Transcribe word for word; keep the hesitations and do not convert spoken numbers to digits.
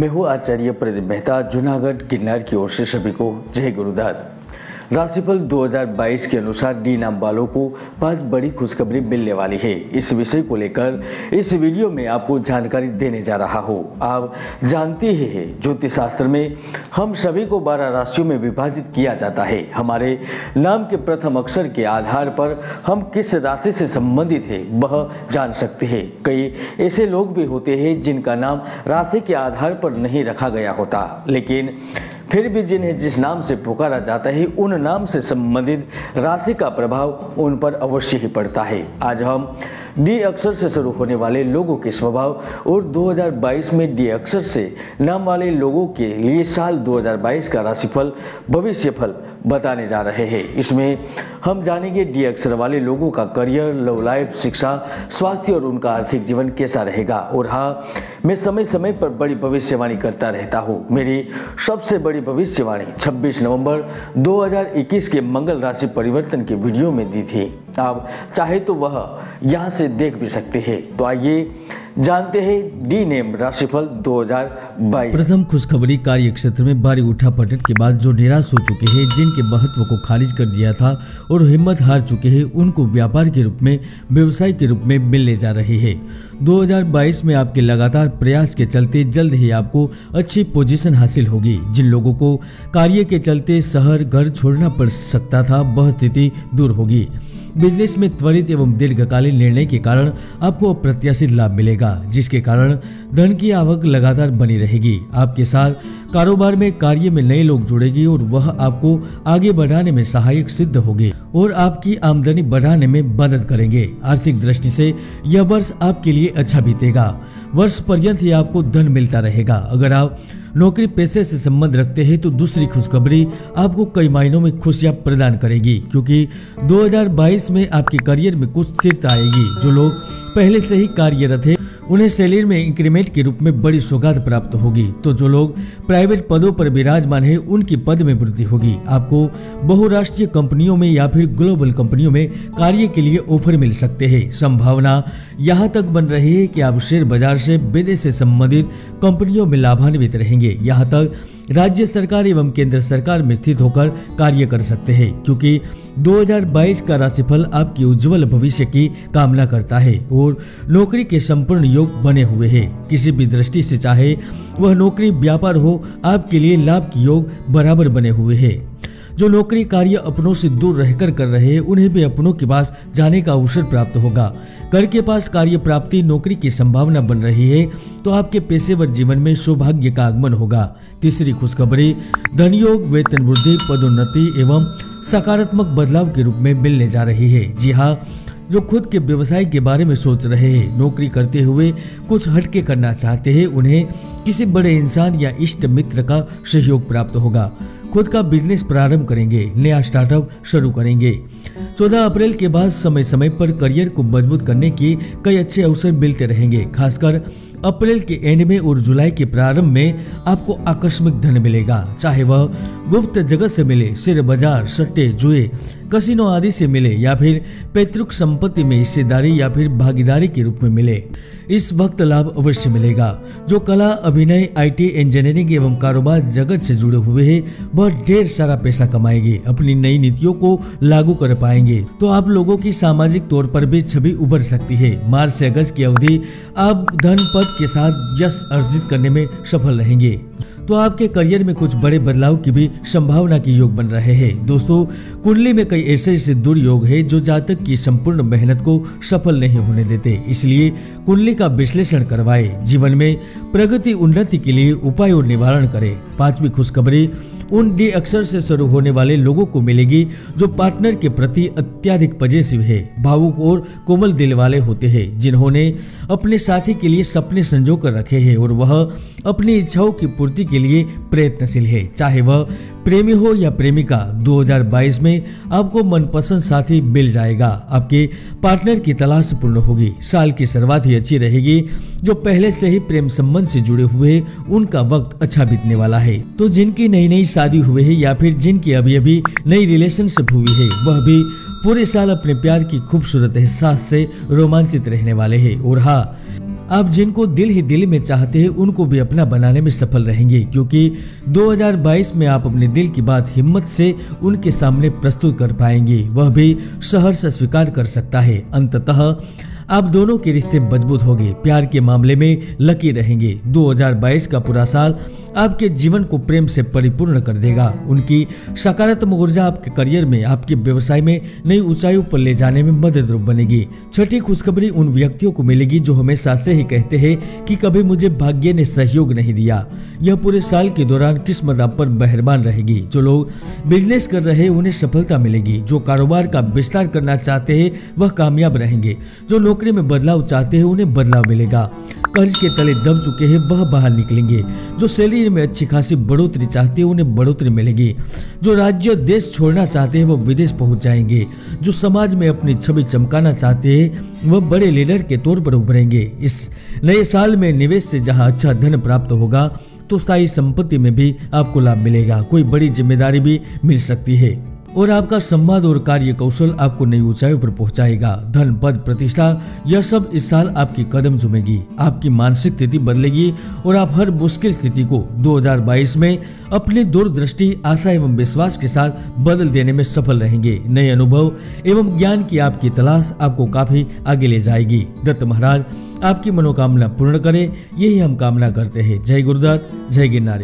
मैं हूँ आचार्य प्रदीप मेहता, जूनागढ़ किन्नार की ओर से सभी को जय गुरुदत्त। राशिफल दो हज़ार बाईस के अनुसार डी नाम वालों को पांच बड़ी खुशखबरी मिलने वाली है। इस विषय को लेकर इस वीडियो में आपको जानकारी देने जा रहा हूँ। आप जानते ही है ज्योतिष शास्त्र में हम सभी को बारह राशियों में विभाजित किया जाता है। हमारे नाम के प्रथम अक्षर के आधार पर हम किस राशि से संबंधित है वह जान सकते हैं। कई ऐसे लोग भी होते हैं जिनका नाम राशि के आधार पर नहीं रखा गया होता, लेकिन फिर भी जिन्हें जिस नाम से पुकारा जाता है उन नाम से संबंधित राशि का प्रभाव उन पर अवश्य ही पड़ता है। आज हम डी अक्षर से शुरू होने वाले लोगों के स्वभाव और दो हज़ार बाईस में डी अक्षर से नाम वाले लोगों के लिए साल दो हज़ार बाईस का राशिफल भविष्यफल बताने जा रहे हैं। इसमें हम जानेंगे डी अक्षर वाले लोगों का करियर, लव लाइफ, शिक्षा, स्वास्थ्य और उनका आर्थिक जीवन कैसा रहेगा। और हाँ, मैं समय समय पर बड़ी भविष्यवाणी करता रहता हूँ। मेरी सबसे बड़ी भविष्यवाणी छब्बीस नवंबर दो हज़ार इक्कीस के मंगल राशि परिवर्तन के वीडियो में दी थी। आप चाहे तो वह यहाँ से देख भी सकते हैं। तो आइए जानते हैं डी नेम राशिफल दो हज़ार बाईस। प्रथम खुशखबरी कार्य क्षेत्र में भारी उठापटन के बाद जो निराश हो चुके हैं, जिनके महत्व को खारिज कर दिया था और हिम्मत हार चुके हैं, उनको व्यापार के रूप में, व्यवसाय के रूप में मिलने जा रही है। दो हज़ार बाईस में आपके लगातार प्रयास के चलते जल्द ही आपको अच्छी पोजीशन हासिल होगी। जिन लोगों को कार्य के चलते शहर घर छोड़ना पड़ सकता था वह स्थिति दूर होगी। बिजनेस में त्वरित एवं दीर्घकालीन निर्णय के कारण आपको अप्रत्याशित लाभ मिलेगा, जिसके कारण धन की आवक लगातार बनी रहेगी। आपके साथ कारोबार में कार्य में नए लोग जुड़ेंगे और वह आपको आगे बढ़ाने में सहायक सिद्ध होंगे और आपकी आमदनी बढ़ाने में मदद करेंगे। आर्थिक दृष्टि से यह वर्ष आपके लिए अच्छा बीतेगा। वर्ष पर्यंत ही आपको धन मिलता रहेगा। अगर आप नौकरी पैसे से संबंध रखते हैं तो दूसरी खुशखबरी आपको कई मायनों में खुशियां प्रदान करेगी, क्योंकि दो हज़ार बाईस में आपके करियर में कुछ स्थिरता आएगी। जो लोग पहले से ही कार्यरत हैं उन्हें सैलरी में इंक्रीमेंट के रूप में बड़ी सौगात प्राप्त होगी, तो जो लोग प्राइवेट पदों पर विराजमान हैं उनकी पद में वृद्धि होगी। आपको बहुराष्ट्रीय कंपनियों में या फिर ग्लोबल कंपनियों में कार्य के लिए ऑफर मिल सकते हैं। संभावना यहाँ तक बन रही है कि आप शेयर बाजार से विदेश से संबंधित कंपनियों में लाभान्वित रहेंगे। यहाँ तक राज्य सरकार एवं केंद्र सरकार में स्थित होकर कार्य कर सकते हैं, क्योंकि दो हज़ार बाईस का राशिफल आपकी उज्जवल भविष्य की कामना करता है और नौकरी के संपूर्ण योग बने हुए हैं। किसी भी दृष्टि से चाहे वह नौकरी व्यापार हो, आपके लिए लाभ के योग बराबर बने हुए हैं। जो नौकरी कार्य अपनों से दूर रहकर कर रहे हैं उन्हें भी अपनों के पास जाने का अवसर प्राप्त होगा। कर के पास कार्य प्राप्ति नौकरी की संभावना बन रही है, तो आपके पेशेवर जीवन में सौभाग्य का आगमन होगा। तीसरी खुशखबरी धन योग, वेतन वृद्धि, पदोन्नति एवं सकारात्मक बदलाव के रूप में मिलने जा रही है। जी हाँ, जो खुद के व्यवसाय के बारे में सोच रहे हैं, नौकरी करते हुए कुछ हटके करना चाहते हैं, उन्हें किसी बड़े इंसान या इष्ट मित्र का सहयोग प्राप्त होगा। खुद का बिजनेस प्रारंभ करेंगे, नया स्टार्टअप शुरू करेंगे। चौदह अप्रैल के बाद समय समय पर करियर को मजबूत करने के कई अच्छे अवसर मिलते रहेंगे। खासकर अप्रैल के एंड में और जुलाई के प्रारंभ में आपको आकस्मिक धन मिलेगा, चाहे वह गुप्त जगत से मिले, शेयर बाजार, सट्टे, जुए, कसिनो आदि से मिले या फिर पैतृक संपत्ति में हिस्सेदारी या फिर भागीदारी के रूप में मिले। इस वक्त लाभ अवश्य मिलेगा। जो कला, अभिनय, आईटी, इंजीनियरिंग एवं कारोबार जगत से जुड़े हुए हैं वह ढेर सारा पैसा कमाएंगे, अपनी नई नीतियों को लागू कर पाएंगे, तो आप लोगों की सामाजिक तौर पर भी छवि उभर सकती है। मार्च से अगस्त की अवधि आप धन, पद के साथ यश अर्जित करने में सफल रहेंगे, तो आपके करियर में कुछ बड़े बदलाव की भी संभावना के योग बन रहे हैं। दोस्तों, कुंडली में कई ऐसे ऐसे दुर्योग है जो जातक की संपूर्ण मेहनत को सफल नहीं होने देते, इसलिए कुंडली का विश्लेषण करवाए। जीवन में प्रगति उन्नति के लिए उपाय और निवारण करें। पांचवी खुशखबरी उन डी अक्षर से शुरू होने वाले लोगों को मिलेगी जो पार्टनर के प्रति अत्यधिक पजेसिव है, भावुक और कोमल दिल वाले होते हैं, जिन्होंने अपने साथी के लिए सपने संजो कर रखे हैं और वह अपनी इच्छाओं की पूर्ति के लिए प्रयत्नशील है, चाहे वह प्रेमी हो या प्रेमिका। दो हज़ार बाईस में आपको मनपसंद साथी मिल जाएगा। आपके पार्टनर की तलाश पूर्ण होगी। साल की शुरुआत ही अच्छी रहेगी। जो पहले से ही प्रेम संबंध से जुड़े हुए हैं उनका वक्त अच्छा बीतने वाला है, तो जिनकी नई नई शादी हुई है या फिर जिनकी अभी अभी नई रिलेशनशिप हुई है वह भी पूरे साल अपने प्यार की खूबसूरत एहसास से रोमांचित रहने वाले हैं। और हाँ, आप जिनको दिल ही दिल में चाहते हैं उनको भी अपना बनाने में सफल रहेंगे, क्योंकि दो हज़ार बाईस में आप अपने दिल की बात हिम्मत से उनके सामने प्रस्तुत कर पाएंगे, वह भी सहर्ष स्वीकार कर सकता है। अंततः आप दोनों के रिश्ते मजबूत होंगे, प्यार के मामले में लकी रहेंगे। दो हज़ार बाईस का पूरा साल आपके जीवन को प्रेम से परिपूर्ण कर देगा। उनकी सकारात्मक ऊर्जा आपके करियर में, आपके व्यवसाय में नई ऊंचाइयों पर ले जाने में मददरूप बनेगी। छठी खुशखबरी उन व्यक्तियों को मिलेगी जो हमेशा से ही कहते हैं कि कभी मुझे भाग्य ने सहयोग नहीं दिया। यह पूरे साल के दौरान किस्मत आप पर मेहरबान रहेगी। जो लोग बिजनेस कर रहे हैं उन्हें सफलता मिलेगी। जो कारोबार का विस्तार करना चाहते हैं वह कामयाब रहेंगे। जो नौकरी में बदलाव चाहते हैं उन्हें बदलाव मिलेगा। कर्ज के तले दब चुके हैं वह बाहर निकलेंगे। जो सैलरी में अच्छी खासी बढ़ोतरी चाहते हैं उन्हें बढ़ोतरी मिलेगी। जो राज्य देश छोड़ना चाहते हैं वह विदेश पहुंच जाएंगे। जो समाज में अपनी छवि चमकाना चाहते हैं वह बड़े लीडर के तौर पर उभरेंगे। इस नए साल में निवेश से जहां अच्छा धन प्राप्त होगा तो स्थायी संपत्ति में भी आपको लाभ मिलेगा। कोई बड़ी जिम्मेदारी भी मिल सकती है और आपका संवाद और कार्य कौशल आपको नई ऊंचाइयों पर पहुंचाएगा। धन, पद, प्रतिष्ठा यह सब इस साल आपकी कदम चूमेगी। आपकी मानसिक स्थिति बदलेगी और आप हर मुश्किल स्थिति को दो हज़ार बाईस में अपनी दूरदृष्टि, आशा एवं विश्वास के साथ बदल देने में सफल रहेंगे। नए अनुभव एवं ज्ञान की आपकी तलाश आपको काफी आगे ले जाएगी। दत्त महाराज आपकी मनोकामना पूर्ण करे, यही हम कामना करते हैं। जय गुरुदत्त, जय किन्नार।